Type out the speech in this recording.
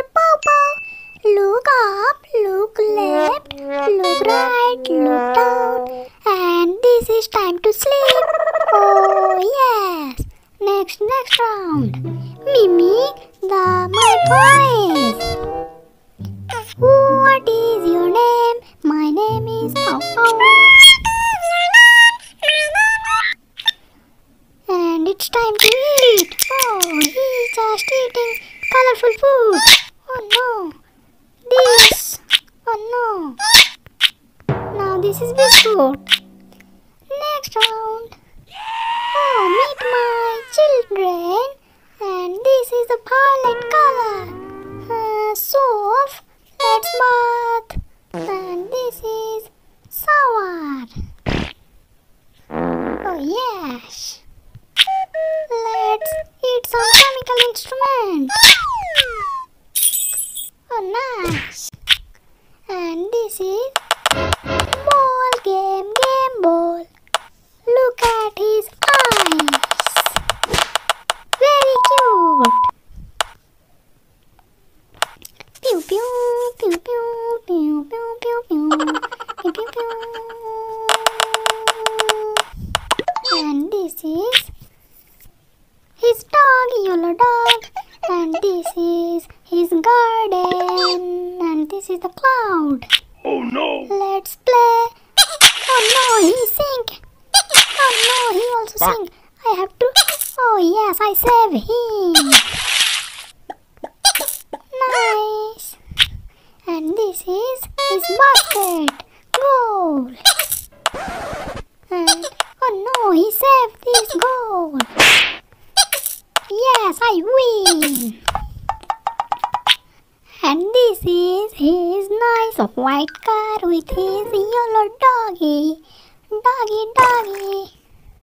for Pou Pou. Look up, look left, look right, look down. And this is time to sleep. Oh yes. Next round. Mimi, my voice. What is your name? My name is Pou Pou. And it's time to eat. Oh, he's just eating colorful food. Oh no. This. Oh no. Now this is biscuit. Next round. Oh, meet my children. And this is the palette color. Soft. Let's bath. And this is sour. Oh yes. Let's eat some chemical instrument. Oh nice. And this is ball game, game ball. Look at his eyes. Very cute. Pew pew pew pew pew pew pew pew pew pew pew. And this is his dog, yellow dog, and this is his garden, and this is the cloud. Oh no! Let's play. Oh no, he sink. Oh no, he also sink. I have to. Oh yes, I save him. Nice. And this is his basket. Goal. And oh no, he saved this goal. Yes, I win. And this is his nice white car with his yellow doggy. Doggy, doggy.